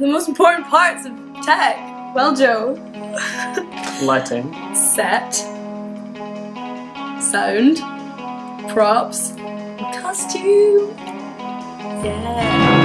The most important parts of tech. Well, Joe. Lighting. Set. Sound. Props. Costume. Yeah.